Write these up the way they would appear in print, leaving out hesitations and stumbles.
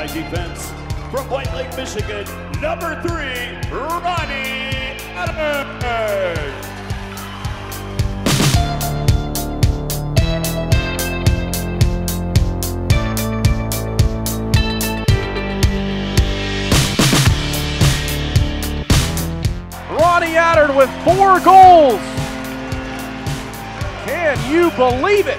by defense from White Lake, Michigan, number 3, Ronnie Attard. Ronnie Attard with 4 goals. Can you believe it?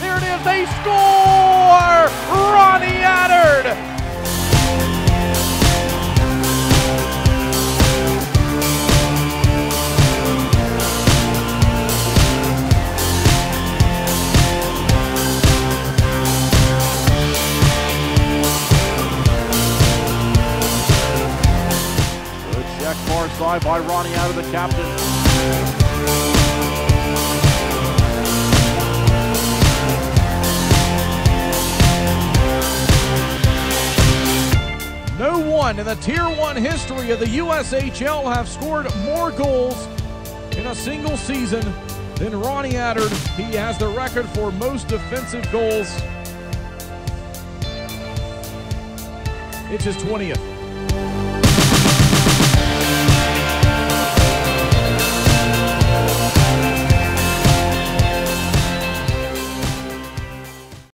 There it is, they score! Ronnie Attard! Far side by Ronnie Attard, the captain. No one in the Tier 1 history of the USHL have scored more goals in a single season than Ronnie Attard. He has the record for most defensive goals. It's his 20th.